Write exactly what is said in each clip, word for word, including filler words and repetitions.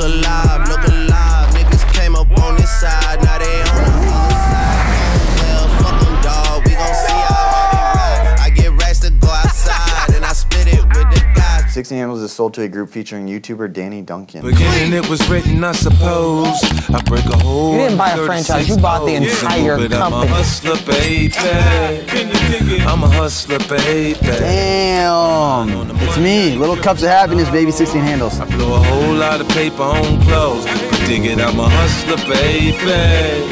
alive, look alive. Niggas came up on this side, now they on the other side. Well, fuck them, dawg, we gon' see how hard they ride. I get racks to go outside, and I split it with the guys. sixteen Handles is sold to a group featuring YouTuber Danny Duncan. Beginning it was written, I suppose. I break a hole. You didn't buy a franchise, you bought the entire company. I'm a hustler, baby. I'm a hustler, baby. Damn. It's me, Little Cups of Happiness, baby, sixteen Handles. I blow a whole lot of paper on clothes. Dig it, I'm a hustler, baby.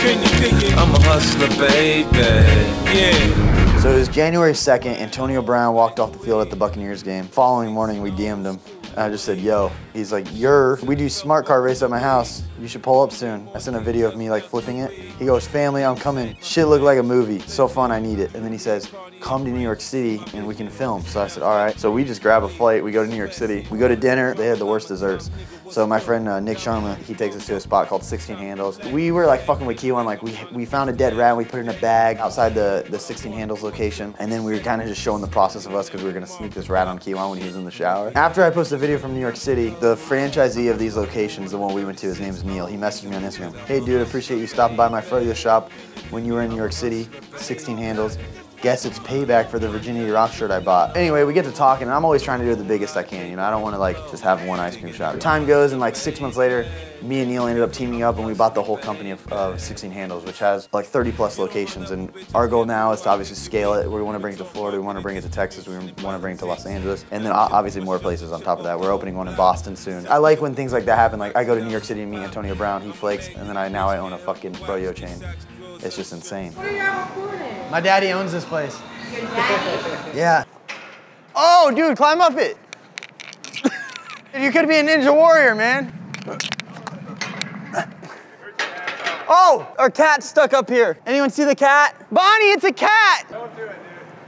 I'm a hustler, baby. Yeah. So it was January second, Antonio Brown walked off the field at the Buccaneers game. Following morning, we D M'd him. I just said, yo. He's like, yer, we do smart car race at my house. You should pull up soon. I sent a video of me like flipping it. He goes, family, I'm coming. Shit looked like a movie. So fun, I need it. And then he says, come to New York City and we can film. So I said, all right. So we just grab a flight. We go to New York City. We go to dinner. They had the worst desserts. So my friend uh, Nick Sharma, he takes us to a spot called sixteen Handles. We were like fucking with Kewan. Like we, we found a dead rat. We put it in a bag outside the, the sixteen Handles location. And then we were kind of just showing the process of us because we were going to sneak this rat on Kewan when he was in the shower. After I posted a video from New York City, the franchisee of these locations, the one we went to, his name's Neil. He messaged me on Instagram. Hey dude, appreciate you stopping by my photo shop when you were in New York City, sixteen Handles. Guess it's payback for the Virginia Rock shirt I bought. Anyway, we get to talking, and I'm always trying to do the biggest I can, you know? I don't want to, like, just have one ice cream shop. Time goes, and, like, six months later, me and Neil ended up teaming up, and we bought the whole company of uh, sixteen Handles, which has, like, thirty plus locations, and our goal now is to obviously scale it. We want to bring it to Florida, we want to bring it to Texas, we want to bring it to Los Angeles, and then obviously more places on top of that. We're opening one in Boston soon. I like when things like that happen. Like, I go to New York City and meet Antonio Brown, he flakes, and then I now I own a fucking froyo chain. It's just insane. What are y'all recording? My daddy owns this place. Your daddy? Yeah. Oh, dude, climb up it. You could be a ninja warrior, man. Oh, our cat's stuck up here. Anyone see the cat? Bonnie, it's a cat. Don't do it,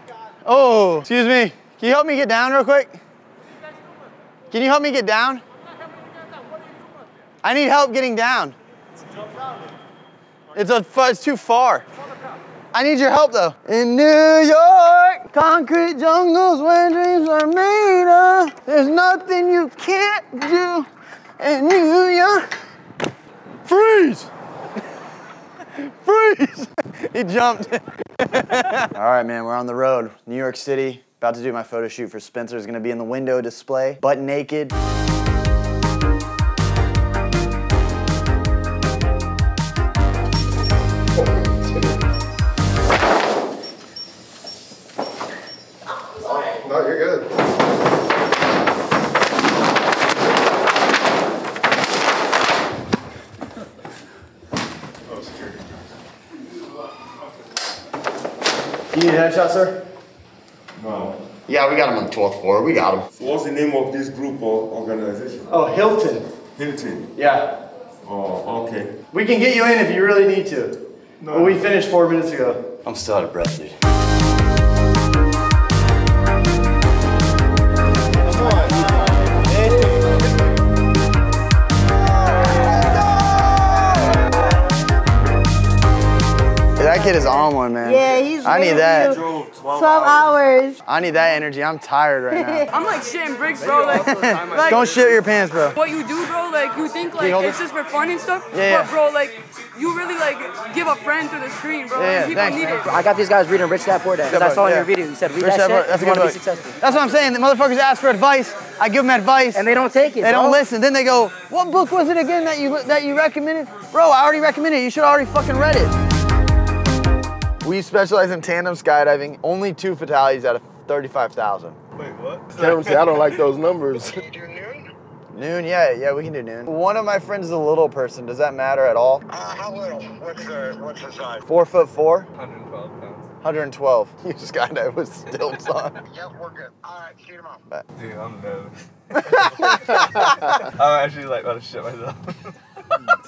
dude. Oh, excuse me. Can you help me get down real quick? Can you help me get down? I need help getting down. It's, a, it's too far. I need your help though. In New York, concrete jungles where dreams are made of. There's nothing you can't do in New York. Freeze! Freeze! He jumped. All right, man, we're on the road. New York City, about to do my photo shoot for Spencer. It's gonna be in the window display, butt naked. No, you're good. Oh, security. You need a headshot, sir? No. Yeah, we got him on the twelfth floor. We got him. So what's the name of this group or organization? Oh, Hilton. Hilton? Yeah. Oh, okay. We can get you in if you really need to. No. Well, we finished four minutes ago. I'm still out of breath, dude. That kid is on one, man. Yeah, he's I need that. twelve hours. I need that energy. I'm tired right now. I'm like shitting bricks, bro. Like, like, don't shit your pants, bro. What you do, bro, like you think like you it's it? just for fun and stuff, yeah, but bro, like you really like give a friend through the screen, bro. Yeah, yeah, people thanks. need it. I got these guys reading Rich Dad Poor Dad. I saw yeah. in your video. You said read Rich that shit. That's, you a good be successful. That's what I'm saying. The motherfuckers ask for advice. I give them advice. And they don't take it. They bro. don't listen. Then they go, what book was it again that you that you recommended? Bro, I already recommended it. You should already fucking read it. We specialize in tandem skydiving. Only two fatalities out of thirty-five thousand. Wait, what? Cameron said, I don't like those numbers. Can you do noon? Noon, yeah, yeah, we can do noon. One of my friends is a little person. Does that matter at all? Uh, how little? What's her, what's her size? Four foot four? one hundred twelve pounds. one hundred twelve. You skydive with stilts on. Yep, we're good. All right, shoot him off. Bye. Dude, I'm nervous. I'm actually like about to shit myself.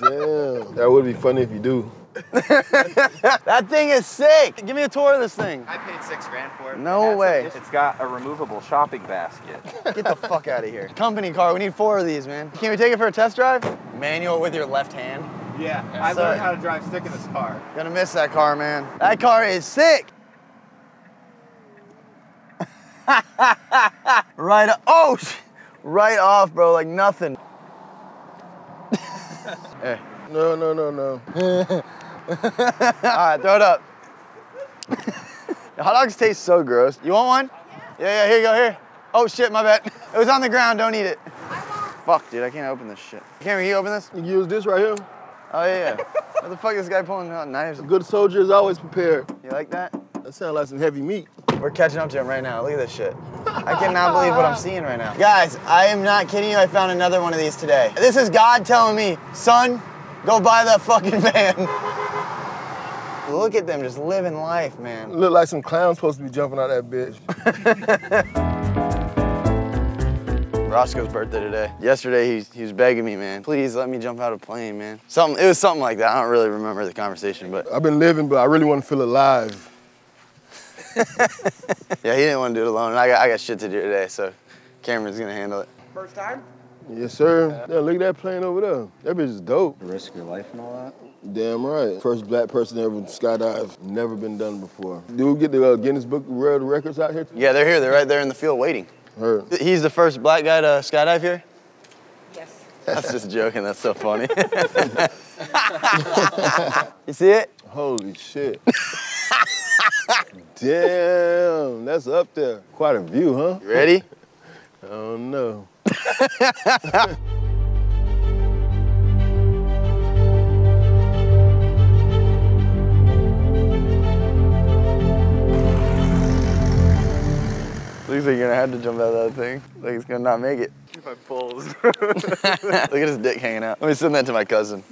Damn. That would be funny if you do. That thing is sick. Give me a tour of this thing. I paid six grand for it. No way. It's got a removable shopping basket. Get the fuck out of here. Company car, we need four of these, man. Can we take it for a test drive? Manual with your left hand. Yeah, yes, I sir. learned how to drive stick in this car. Gonna miss that car, man. That car is sick. Right, oh, right off, bro, like nothing. Hey. No, no, no, no. All right, throw it up. Hot dogs taste so gross. You want one? Yeah, yeah, yeah, here you go, here. Oh shit, my bad. It was on the ground, don't eat it. Fuck, dude, I can't open this shit. Cameron, can you open this? You can use this right here. Oh, yeah, yeah. What the fuck is this guy pulling out knives? A good soldier is always prepared. You like that? That sounds like some heavy meat. We're catching up to him right now. Look at this shit. I cannot believe what I'm seeing right now. Guys, I am not kidding you. I found another one of these today. This is God telling me, son, go buy that fucking van. Look at them just living life, man. Look like some clowns supposed to be jumping out of that bitch. Roscoe's birthday today. Yesterday, he, he was begging me, man. Please let me jump out of a plane, man. Something, it was something like that. I don't really remember the conversation, but. I've been living, but I really want to feel alive. Yeah, he didn't want to do it alone, and I got, I got shit to do today, so Cameron's gonna handle it. First time? Yes, sir. Yeah, look at that plane over there. That bitch is dope. The risk of your life and all that? Damn right. First black person ever skydive. Never been done before. Do we get the uh, Guinness Book of World Records out here? Yeah, they're here. They're right there in the field waiting. Her. He's the first black guy to skydive here? Yes. That's just joking, that's so funny. You see it? Holy shit. Damn, that's up there. Quite a view, huh? You ready? I don't know. Looks like you're gonna have to jump out of that thing. Like it's gonna not make it. If I pulls. Look at his dick hanging out. Let me send that to my cousin.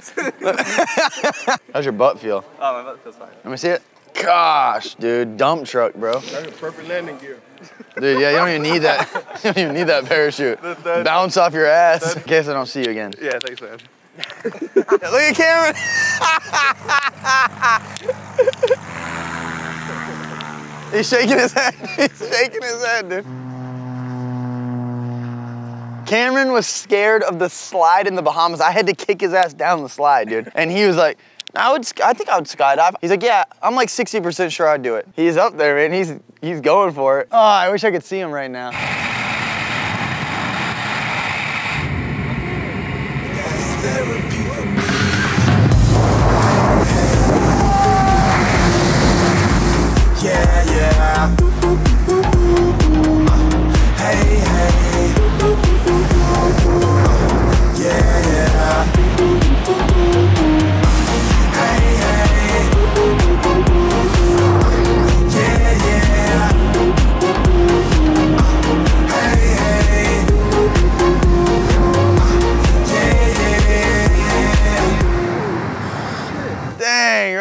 How's your butt feel? Oh, my butt feels fine. Let me see it. Gosh, dude, dump truck, bro. That's a perfect landing gear. Dude, yeah, you don't even need that. You don't even need that parachute. That, that, Bounce off your ass. That, in case I don't see you again. Yeah, thanks, man. Look at Cameron. He's shaking his head, he's shaking his head, dude. Cameron was scared of the slide in the Bahamas. I had to kick his ass down the slide, dude. And he was like, I would, I think I would skydive. He's like, yeah, I'm like sixty percent sure I'd do it. He's up there, man, he's, he's going for it. Oh, I wish I could see him right now.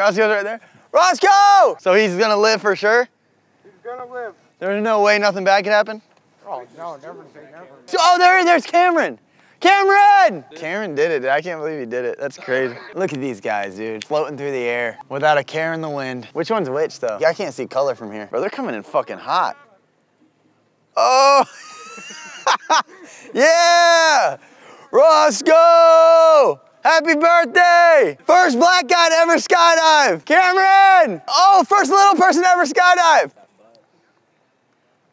Roscoe's right there. Roscoe! So he's gonna live for sure? He's gonna live. There's no way nothing bad could happen? Oh, no, never say never. Oh, there, there's Cameron. Cameron! Dude. Cameron did it, dude. I can't believe he did it. That's crazy. Look at these guys, dude. Floating through the air without a care in the wind. Which one's which, though? Yeah, I can't see color from here. Bro, they're coming in fucking hot. Oh! Yeah! Roscoe! Happy birthday! First black guy to ever skydive! Cameron! Oh, first little person to ever skydive!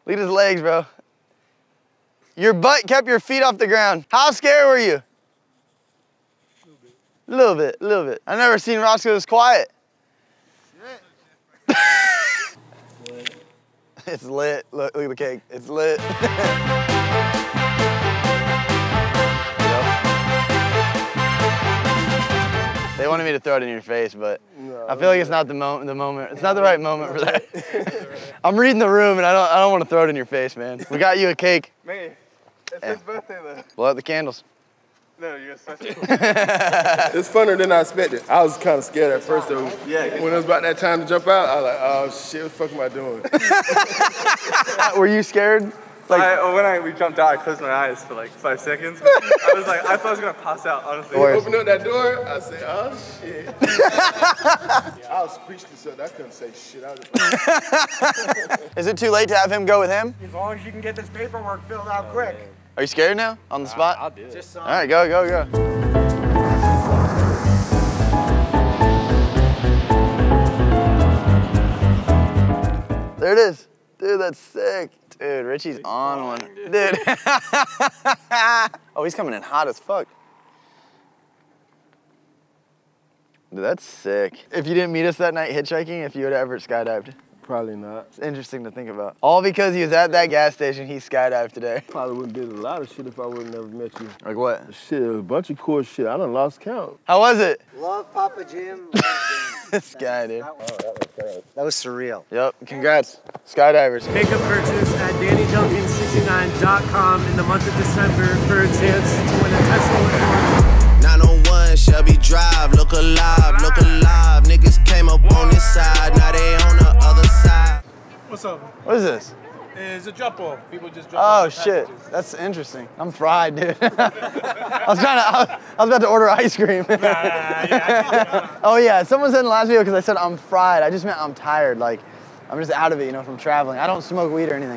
Look at his legs, bro. Your butt kept your feet off the ground. How scared were you? A little bit, a little bit. I've never seen Roscoe this quiet. Shit. It's lit. Look, look at the cake. It's lit. They wanted me to throw it in your face, but no, I feel like it's not the moment. The moment, it's not the right moment for that. I'm reading the room, and I don't, I don't want to throw it in your face, man. We got you a cake. Man, it's yeah. His birthday though. Blow out the candles. No, you're special. It's funner than I expected. I was kind of scared at first though. Yeah. When it was about that time to jump out, I was like, oh shit, what the fuck am I doing? Were you scared? Like, I, when I, we jumped out, I closed my eyes for like five seconds. I was like, I thought I was gonna pass out, honestly. When I opened up that door, I said, oh shit. Yeah, I was speechless, so I couldn't say shit. I was just like, is it too late to have him go with him? As long as you can get this paperwork filled out oh, quick. Man. Are you scared now? On the spot? I, I'll do it. Just, um, all right, go, go, go. There it is. Dude, that's sick. Dude, Richie's on one. Dude. Oh, he's coming in hot as fuck. Dude, that's sick. If you didn't meet us that night hitchhiking, if you would have ever skydived? Probably not. It's interesting to think about. All because he was at that gas station, he skydived today. Probably would've did a lot of shit if I wouldn't have met you. Like what? Shit, a bunch of cool shit. I done lost count. How was it? Love Papa Jim. This guy, dude. Oh, that was great. That was surreal. Yep, congrats, skydivers. Make a purchase at Danny Duncan sixty-nine dot com in the month of December for a chance to win a Tesla. nine oh one Shelby Drive, look alive, look alive. Niggas came up on this side, now they on the other side. What's up? What is this? It's a drop off. People just drop off. Oh shit, that's interesting. I'm fried, dude. I was trying to, I was, I was about to order ice cream. nah, nah, nah, yeah, oh yeah, someone said in the last video because I said I'm fried. I just meant I'm tired. Like, I'm just out of it, you know, from traveling. I don't smoke weed or anything.